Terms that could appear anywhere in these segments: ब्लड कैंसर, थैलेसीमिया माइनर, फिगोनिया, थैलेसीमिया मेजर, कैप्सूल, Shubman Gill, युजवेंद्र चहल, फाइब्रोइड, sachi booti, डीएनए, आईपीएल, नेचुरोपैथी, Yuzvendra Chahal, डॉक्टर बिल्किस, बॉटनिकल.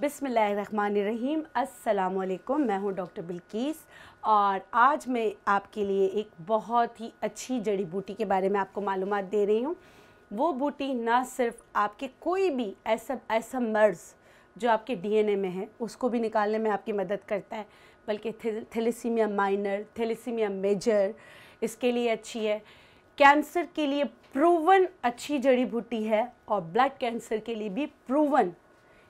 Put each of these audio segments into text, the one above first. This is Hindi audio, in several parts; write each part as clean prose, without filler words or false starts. बिस्मिल्लाहिर्रहमानिर्रहीम, अस्सलामुअलैकुम। मैं हूँ डॉक्टर बिल्किस और आज मैं आपके लिए एक बहुत ही अच्छी जड़ी बूटी के बारे में आपको मालूमात दे रही हूँ। वो बूटी ना सिर्फ आपके कोई भी ऐसा मर्ज़ जो आपके डीएनए में है उसको भी निकालने में आपकी मदद करता है, बल्कि थैलेसीमिया माइनर, थैलेसीमिया मेजर इसके लिए अच्छी है, कैंसर के लिए प्रूवन अच्छी जड़ी बूटी है और ब्लड कैंसर के लिए भी प्रूवन,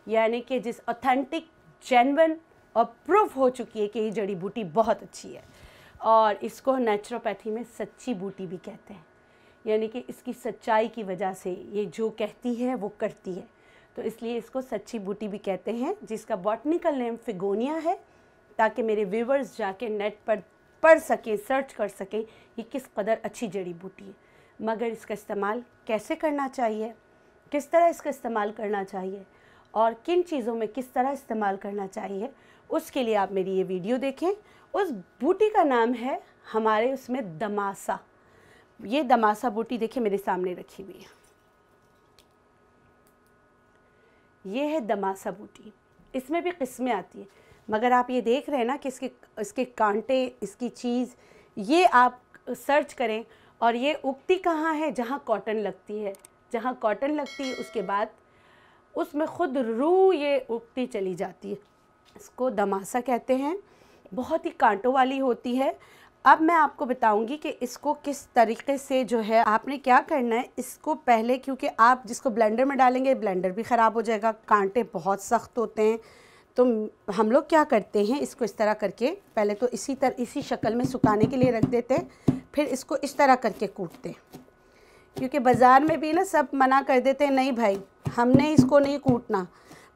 यानी कि जिस ऑथेंटिक, जेन्युइन और प्रूफ हो चुकी है कि ये जड़ी बूटी बहुत अच्छी है। और इसको नेचुरोपैथी में सच्ची बूटी भी कहते हैं, यानी कि इसकी सच्चाई की वजह से ये जो कहती है वो करती है, तो इसलिए इसको सच्ची बूटी भी कहते हैं, जिसका बॉटनिकल नेम फिगोनिया है, ताकि मेरे व्यूवर्स जाके नेट पर पढ़ सकें, सर्च कर सकें ये किस कदर अच्छी जड़ी बूटी है। मगर इसका इस्तेमाल कैसे करना चाहिए, किस तरह इसका इस्तेमाल करना चाहिए और किन चीज़ों में किस तरह इस्तेमाल करना चाहिए, उसके लिए आप मेरी ये वीडियो देखें। उस बूटी का नाम है हमारे उसमें दھماسا। ये दھماسا बूटी देखिए मेरे सामने रखी हुई है, ये है दھماسا बूटी। इसमें भी किस्में आती हैं, मगर आप ये देख रहे हैं ना कि इसके कांटे, इसकी चीज़, ये आप सर्च करें। और ये उगती कहाँ है? जहाँ कॉटन लगती है। जहाँ कॉटन लगती है उसके बाद उसमें ख़ुद रूह ये उगती चली जाती है। इसको दھماسا कहते हैं। बहुत ही कांटों वाली होती है। अब मैं आपको बताऊंगी कि इसको किस तरीके से जो है आपने क्या करना है। इसको पहले, क्योंकि आप जिसको ब्लेंडर में डालेंगे ब्लेंडर भी ख़राब हो जाएगा, कांटे बहुत सख्त होते हैं, तो हम लोग क्या करते हैं इसको इस तरह करके पहले तो इसी शक्ल में सुखाने के लिए रख देते हैं, फिर इसको इस तरह करके कूटते हैं, क्योंकि बाज़ार में भी ना सब मना कर देते हैं, नहीं भाई हमने इसको नहीं कूटना,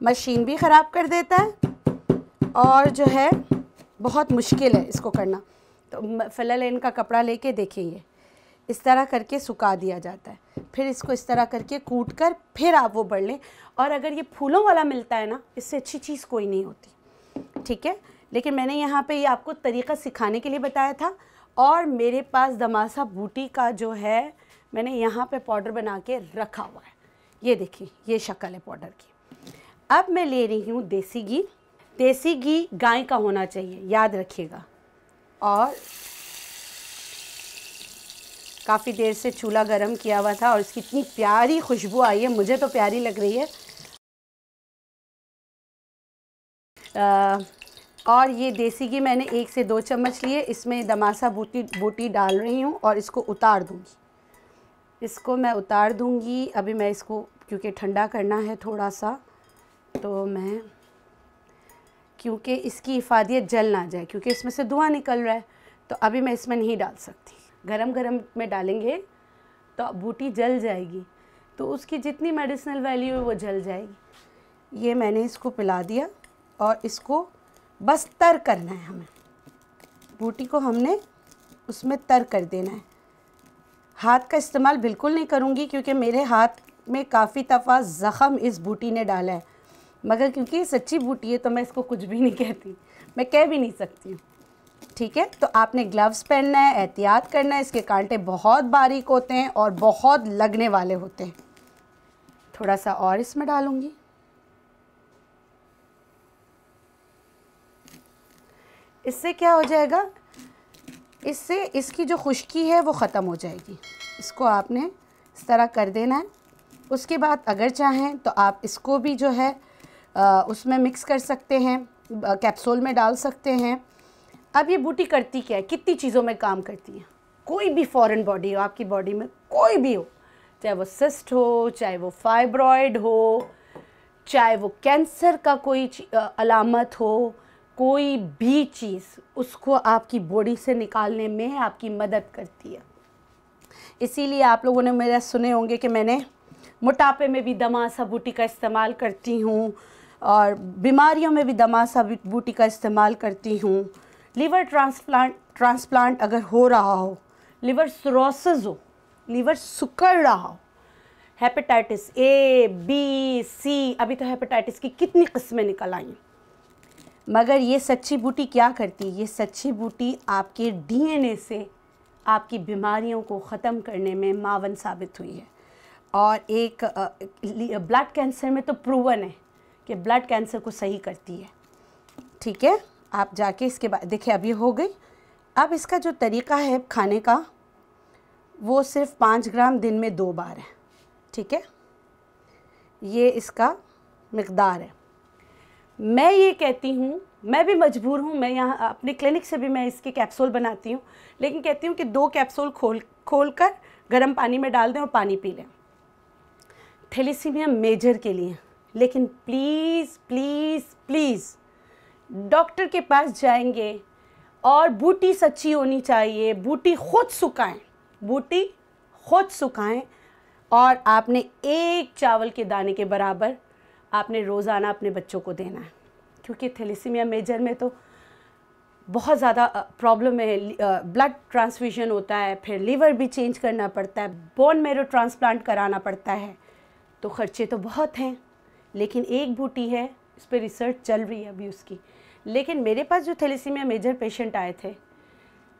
मशीन भी ख़राब कर देता है और जो है बहुत मुश्किल है इसको करना। तो फिलहाल इनका कपड़ा लेके देखिए, ये इस तरह करके सुखा दिया जाता है, फिर इसको इस तरह करके कूट कर फिर आप वो बढ़ लें। और अगर ये फूलों वाला मिलता है ना, इससे अच्छी चीज़ कोई नहीं होती, ठीक है। लेकिन मैंने यहाँ पर ये आपको तरीका सिखाने के लिए बताया था। और मेरे पास दھماسا बूटी का जो है मैंने यहाँ पे पाउडर बना के रखा हुआ है, ये देखिए ये शक्ल है पाउडर की। अब मैं ले रही हूँ देसी घी। देसी घी गाय का होना चाहिए, याद रखिएगा। और काफ़ी देर से चूल्हा गर्म किया हुआ था और इसकी इतनी प्यारी खुशबू आई है, मुझे तो प्यारी लग रही है। और ये देसी घी मैंने 1 से 2 चम्मच लिए, इसमें दھماسا बूटी डाल रही हूँ और इसको उतार दूँगी। इसको मैं उतार दूंगी। अभी मैं इसको, क्योंकि ठंडा करना है थोड़ा सा, तो मैं, क्योंकि इसकी हिफाज़ियत जल ना जाए, क्योंकि इसमें से धुआं निकल रहा है, तो अभी मैं इसमें नहीं डाल सकती। गरम गरम में डालेंगे तो बूटी जल जाएगी, तो उसकी जितनी मेडिसिनल वैल्यू है वो जल जाएगी। ये मैंने इसको पिला दिया और इसको बस तर करना है, हमें बूटी को हमने उसमें तर कर देना है। हाथ का इस्तेमाल बिल्कुल नहीं करूँगी, क्योंकि मेरे हाथ में काफ़ी दफ़ा ज़ख़म इस बूटी ने डाला है, मगर क्योंकि ये सच्ची बूटी है तो मैं इसको कुछ भी नहीं कहती, मैं कह भी नहीं सकती हूँ, ठीक है। तो आपने ग्लव्स पहनना है, एहतियात करना है, इसके कांटे बहुत बारीक होते हैं और बहुत लगने वाले होते हैं। थोड़ा सा और इसमें डालूँगी। इससे क्या हो जाएगा, इससे इसकी जो खुश्की है वो ख़त्म हो जाएगी। इसको आपने इस तरह कर देना है। उसके बाद अगर चाहें तो आप इसको भी जो है उसमें मिक्स कर सकते हैं, कैप्सूल में डाल सकते हैं। अब ये बूटी करती क्या है, कितनी चीज़ों में काम करती है। कोई भी फॉरेन बॉडी हो आपकी बॉडी में, कोई भी हो, चाहे वो सिस्ट हो, चाहे वो फाइब्रोइड हो, चाहे वो कैंसर का कोई अलामत हो, कोई भी चीज़ उसको आपकी बॉडी से निकालने में आपकी मदद करती है। इसीलिए आप लोगों ने मेरा सुने होंगे कि मैंने मोटापे में भी दھماسا बूटी का इस्तेमाल करती हूँ और बीमारियों में भी दھماسا बूटी का इस्तेमाल करती हूँ। लीवर ट्रांसप्लांट अगर हो रहा हो, लीवर सिरोसिस हो, लीवर सिकुड़ रहा हो, हेपेटाइटिस A, B, C, अभी तो हेपेटाइटिस की कितनी किस्में निकल आई। मगर ये सच्ची बूटी क्या करती है, ये सच्ची बूटी आपके डीएनए से आपकी बीमारियों को ख़त्म करने में मावन साबित हुई है। और एक ब्लड कैंसर में तो प्रूवन है कि ब्लड कैंसर को सही करती है। ठीक है, आप जाके इसके बाद देखिए अब ये हो गई। अब इसका जो तरीका है खाने का वो सिर्फ 5 ग्राम दिन में 2 बार है। ठीक है, ये इसका मकदार है। मैं ये कहती हूँ, मैं भी मजबूर हूँ, मैं यहाँ अपने क्लिनिक से भी मैं इसके कैप्सूल बनाती हूँ, लेकिन कहती हूँ कि 2 कैप्सूल खोलकर गर्म पानी में डाल दें और पानी पी लें थैलेसीमिया मेजर के लिए। लेकिन प्लीज़ प्लीज़ प्लीज़ डॉक्टर के पास जाएंगे और बूटी सच्ची होनी चाहिए, बूटी खुद सुखाएं, बूटी खुद सुखाएं। और आपने 1 चावल के दाने के बराबर आपने रोज़ाना अपने बच्चों को देना है, क्योंकि थैलेसीमिया मेजर में तो बहुत ज़्यादा प्रॉब्लम है। ब्लड ट्रांसफ्यूजन होता है, फिर लीवर भी चेंज करना पड़ता है, बोन मैरो ट्रांसप्लांट कराना पड़ता है, तो ख़र्चे तो बहुत हैं। लेकिन एक बूटी है, इस पर रिसर्च चल रही है अभी उसकी। लेकिन मेरे पास जो थैलेसीमिया मेजर पेशेंट आए थे,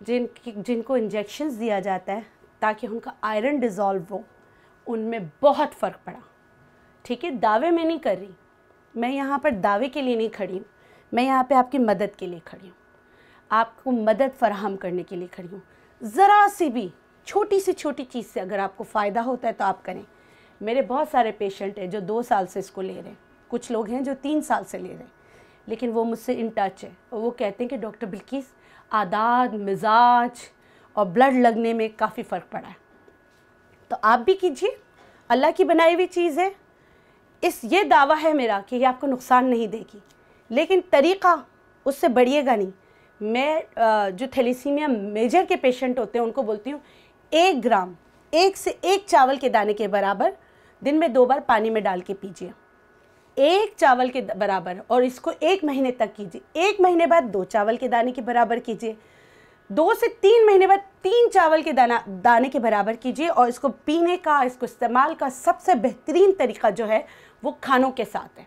जिनको इंजेक्शन्स दिया जाता है ताकि उनका आयरन डिज़ोल्व हो, उनमें बहुत फ़र्क पड़ा। ठीक है, दावे में नहीं कर रही, मैं यहाँ पर दावे के लिए नहीं खड़ी हूँ, मैं यहाँ पे आपकी मदद के लिए खड़ी हूँ, आपको मदद फराहम करने के लिए खड़ी हूँ। ज़रा सी भी छोटी से छोटी चीज़ से अगर आपको फ़ायदा होता है तो आप करें। मेरे बहुत सारे पेशेंट हैं जो 2 साल से इसको ले रहे हैं, कुछ लोग हैं जो 3 साल से ले रहे हैं, लेकिन वो मुझसे इन टच है और वो कहते हैं कि डॉक्टर बिल्किस आदाद, मिजाज और ब्लड लगने में काफ़ी फ़र्क पड़ा है। तो आप भी कीजिए, अल्लाह की बनाई हुई चीज़ है। ये दावा है मेरा कि ये आपको नुकसान नहीं देगी, लेकिन तरीक़ा उससे बढ़िएगा नहीं। मैं जो थैलेसीमिया मेजर के पेशेंट होते हैं उनको बोलती हूँ 1 ग्राम, 1 चावल के दाने के बराबर दिन में 2 बार पानी में डाल के पीजिए, 1 चावल के बराबर, और इसको 1 महीने तक कीजिए। 1 महीने बाद 2 चावल के दाने के बराबर कीजिए, 2 से 3 महीने बाद 3 चावल के दाने के बराबर कीजिए। और इसको पीने का, इसको इस्तेमाल का सबसे बेहतरीन तरीका जो है वो खानों के साथ है।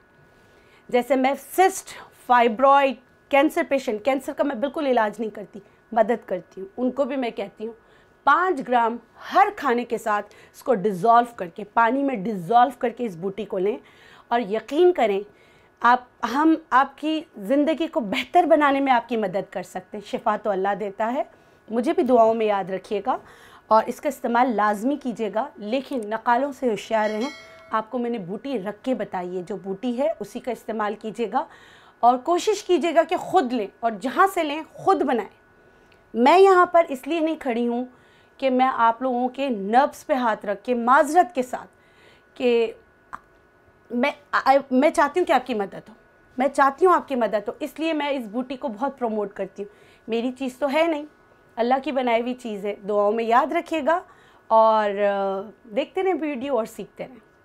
जैसे मैं cyst, फाइब्रोइड, cancer patient, cancer का मैं बिल्कुल इलाज नहीं करती, मदद करती हूँ, उनको भी मैं कहती हूँ 5 ग्राम हर खाने के साथ इसको डिज़ोल्व करके, पानी में डिज़ोल्व करके इस बूटी को लें। और यकीन करें हम आपकी ज़िंदगी को बेहतर बनाने में आपकी मदद कर सकते हैं। शिफा तो अल्लाह देता है, मुझे भी दुआओं में याद रखिएगा और इसका इस्तेमाल लाजमी कीजिएगा। लेकिन नकालों से होशियार रहें, आपको मैंने बूटी रख के बताई है, जो बूटी है उसी का इस्तेमाल कीजिएगा और कोशिश कीजिएगा कि ख़ुद लें, और जहाँ से लें ख़ुद बनाएं। मैं यहाँ पर इसलिए नहीं खड़ी हूँ कि मैं आप लोगों के नर्व्स पे हाथ रख के, माजरत के साथ, कि मैं चाहती हूँ कि आपकी मदद हो, मैं चाहती हूँ आपकी मदद हो, इसलिए मैं इस बूटी को बहुत प्रमोट करती हूँ। मेरी चीज़ तो है नहीं, अल्लाह की बनाई हुई चीज़ है। दुआओं में याद रखिएगा और देखते रहें वीडियो और सीखते रहें।